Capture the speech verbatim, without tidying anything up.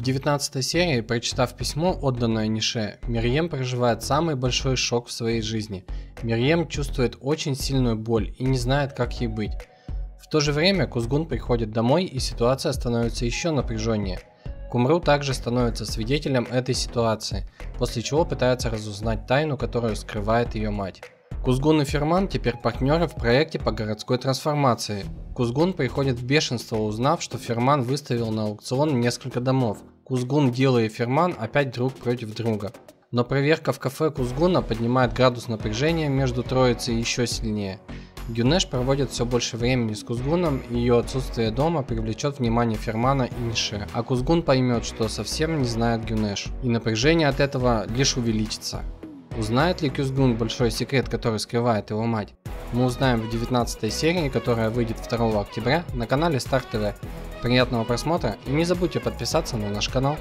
В девятнадцатой серии, прочитав письмо, отданное Нише, Мирьем проживает самый большой шок в своей жизни. Мирьем чувствует очень сильную боль и не знает, как ей быть. В то же время Кузгун приходит домой, и ситуация становится еще напряженнее. Кумру также становится свидетелем этой ситуации, после чего пытается разузнать тайну, которую скрывает ее мать. Кузгун и Ферман теперь партнеры в проекте по городской трансформации. Кузгун приходит в бешенство, узнав, что Ферман выставил на аукцион несколько домов. Кузгун, Дила и Ферман опять друг против друга. Но проверка в кафе Кузгуна поднимает градус напряжения между троицей еще сильнее. Гюнеш проводит все больше времени с Кузгуном, и ее отсутствие дома привлечет внимание Фермана и Ниши, а Кузгун поймет, что совсем не знает Гюнеш, и напряжение от этого лишь увеличится. Узнает ли Кузгун большой секрет, который скрывает его мать? Мы узнаем в девятнадцатой серии, которая выйдет второго октября на канале StarTV. Приятного просмотра и не забудьте подписаться на наш канал.